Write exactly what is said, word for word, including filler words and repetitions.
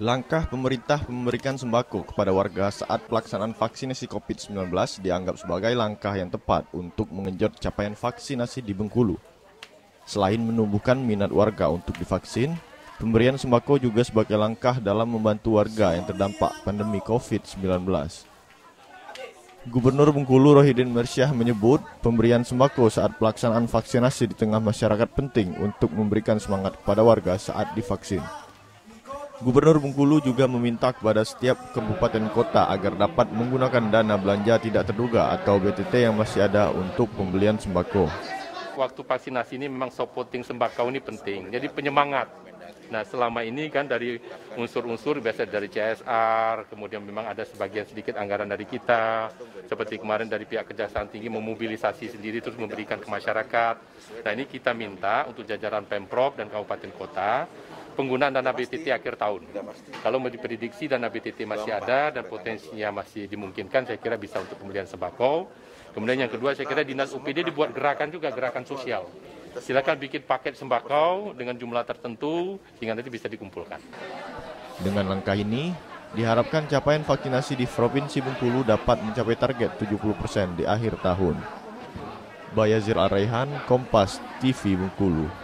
Langkah pemerintah memberikan sembako kepada warga saat pelaksanaan vaksinasi COVID sembilan belas dianggap sebagai langkah yang tepat untuk mengenjot capaian vaksinasi di Bengkulu. Selain menumbuhkan minat warga untuk divaksin, pemberian sembako juga sebagai langkah dalam membantu warga yang terdampak pandemi COVID sembilan belas. Gubernur Bengkulu Rohidin Mersyah menyebut pemberian sembako saat pelaksanaan vaksinasi di tengah masyarakat penting untuk memberikan semangat kepada warga saat divaksin. Gubernur Bengkulu juga meminta kepada setiap kabupaten kota agar dapat menggunakan dana belanja tidak terduga atau B T T yang masih ada untuk pembelian sembako. Waktu vaksinasi ini memang supporting sembako ini penting, jadi penyemangat. Nah, selama ini kan dari unsur-unsur biasa dari C S R, kemudian memang ada sebagian sedikit anggaran dari kita, seperti kemarin dari pihak Kejaksaan Tinggi memobilisasi sendiri terus memberikan ke masyarakat. Nah, ini kita minta untuk jajaran Pemprov dan Kabupaten Kota, penggunaan dana B T T akhir tahun. Kalau mau diprediksi dana B T T masih ada dan potensinya masih dimungkinkan, saya kira bisa untuk pembelian sembako. Kemudian yang kedua, saya kira dinas U P D dibuat gerakan juga, gerakan sosial. Silakan bikin paket sembako dengan jumlah tertentu hingga nanti bisa dikumpulkan. Dengan langkah ini, diharapkan capaian vaksinasi di Provinsi Bengkulu dapat mencapai target tujuh puluh persen di akhir tahun. Bayazir Arayhan, Kompas T V Bengkulu.